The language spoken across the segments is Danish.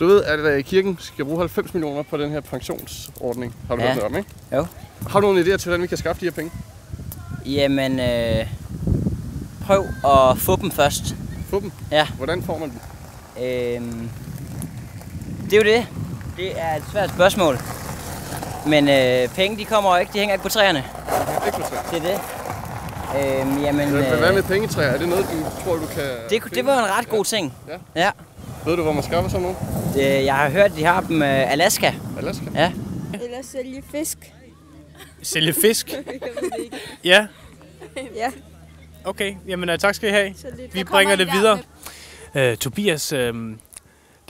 Du ved, at kirken skal bruge 90 millioner på den her pensionsordning. Har du hørt om, ikke? Jo. Har du nogle idéer til, hvordan vi kan skaffe de her penge? Jamen, prøv at få dem først. Få dem? Ja. Hvordan får man dem? Det er jo det. Det er et svært spørgsmål. Men penge, de kommer ikke. De hænger ikke på træerne. Ikke på træerne? Det er det. Jamen, hvad med pengetræer? Er det noget, du tror, du kan... Det var en ret god ting. Ja. Ja. Ved du, hvor man skaffer sådan noget? Jeg har hørt, de har dem i Alaska. Alaska? Ja. Eller sælge fisk. Sælge fisk? Ja. Ja. Okay, jamen tak skal I have. Vi bringer det videre. Tobias, det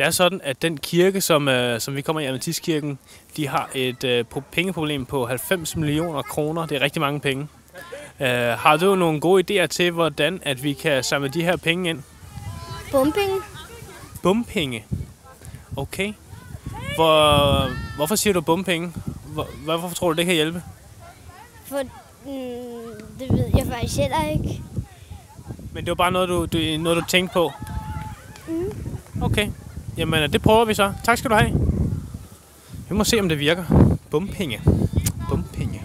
er sådan, at den kirke, som vi kommer i, Amatiskirken, de har et pengeproblem på 90 millioner kroner. Det er rigtig mange penge. Har du nogle gode idéer til, hvordan at vi kan samle de her penge ind? Bompenge. Bompenge? Okay. Hvorfor siger du bompenge? Hvorfor tror du, det kan hjælpe? Det ved jeg faktisk heller ikke. Men det var bare noget, du tænkte på? Okay. Jamen, det prøver vi så. Tak skal du have. Vi må se, om det virker. Bompenge. Bompenge.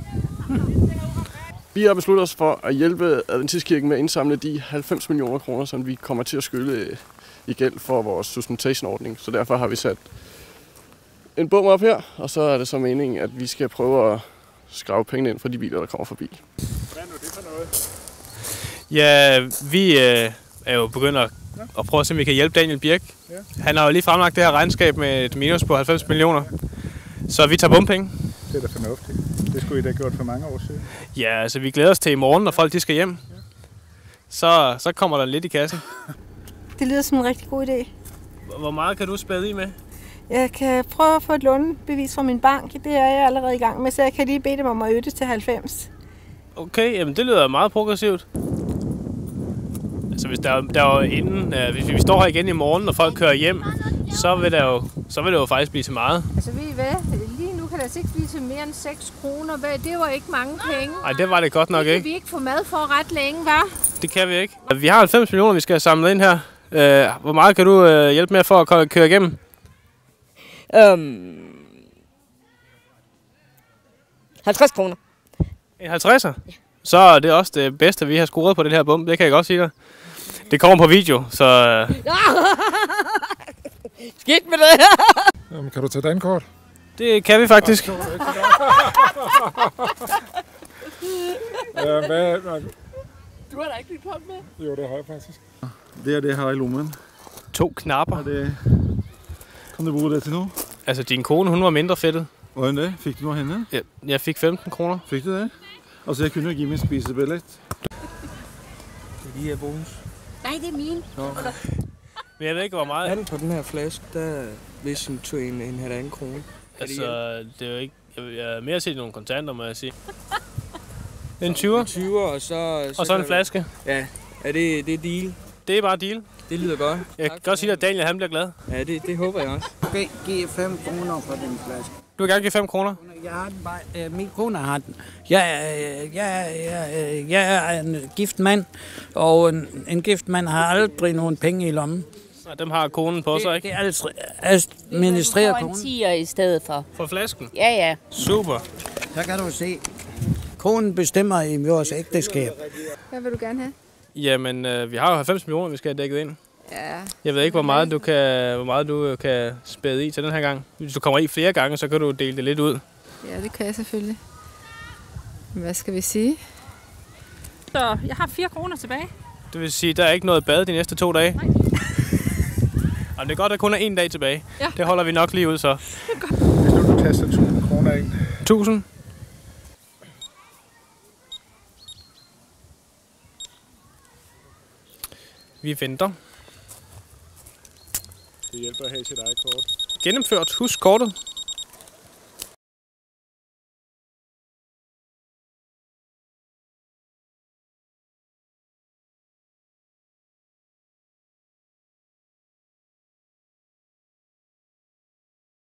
Vi har besluttet os for at hjælpe Adventistkirken med at indsamle de 90 millioner kroner, som vi kommer til at skylde i gæld for vores sustentation-ordning. Så derfor har vi sat en bum op her, og så er det så meningen, at vi skal prøve at skrave pengene ind fra de biler, der kommer forbi. Hvordan er det for noget? Ja, vi er jo begyndt at prøve at se, om vi kan hjælpe Daniel Birk. Ja. Han har jo lige fremlagt det her regnskab med et minus på 90 millioner, så vi tager bompenge. Det er da fornuftigt. Det skulle I da have gjort for mange år siden. Ja, altså vi glæder os til i morgen, når folk de skal hjem. Så kommer der lidt i kassen. Det lyder som en rigtig god idé. Hvor meget kan du spæde i med? Jeg kan prøve at få et lånebevis fra min bank. Det er jeg allerede i gang med, så jeg kan lige bede dem om at øge til 90. Okay, jamen det lyder meget progressivt. Altså hvis der jo inden, hvis vi står her igen i morgen, og folk kører hjem, så vil det jo faktisk blive til meget. Altså ved I hvad? Lige nu kan det altså ikke blive til mere end 6 kroner. Det var ikke mange penge. Nej, det var det godt nok ikke. Det kan vi ikke få mad for ret længe, hva'? Det kan vi ikke. Vi har 90 millioner, vi skal have samlet ind her. Hvor meget kan du hjælpe med for at køre igennem? DKK 50 kroner. En 50'er? Ja. Så er det også det bedste, vi har scoret på den her bum. Det kan jeg godt sige dig. Det kommer på video, så... Skidt med det her! Jamen, kan du tage dankort? Det kan vi faktisk. Du har da ikke lidt hånd med? Jo, det har jeg faktisk. Det er det her i lommen. 2 knapper. Kan du bruge det til nu? Altså, din kone, hun var mindre fedtet. Hvordan det? Fik du noget henne? Ja, jeg fik 15 kroner. Fik du det? Altså, jeg kunne jo give mig en spisebillet. Det er de her bonus. Nej, det er mine. Men jeg ved ikke, hvor meget... Anden på den her flaske, der hvis hun tog en halvanden krone. Altså, det er jo ikke... Jeg er mere set nogle kontanter, må jeg sige. En 20'er, og så en flaske? Ja, det er deal. Det er bare deal. Det lyder godt. Jeg kan godt sige, at Daniel han bliver glad. Ja, det håber jeg også. Okay, giv 5 kroner for den flaske. Du vil gerne give 5 kroner? Jeg har den bare. Min kone har den. Jeg er en gift mand, og en gift mand har aldrig nogen penge i lommen. Og dem har konen på sig, ikke? Det er administrerer konen. Det er en 10'er i stedet for. For flasken? Ja, ja. Super. Så kan du se. Konen bestemmer i vores ægteskab. Hvad vil du gerne have? Jamen, vi har jo 90 millioner, vi skal have dækket ind. Ja. Jeg ved ikke, hvor meget du kan spæde i til den her gang. Hvis du kommer i flere gange, så kan du dele det lidt ud. Ja, det kan jeg selvfølgelig. Hvad skal vi sige? Så jeg har 4 kroner tilbage. Det vil sige, der er ikke noget bad de næste 2 dage? Nej. Og det er godt, at kun er 1 dag tilbage. Ja. Det holder vi nok lige ud, så. Hvis nu du kaster 1000 kroner ind. 1000? Vi venter. Det hjælper at have sit eget kort. Gennemført. Husk kortet.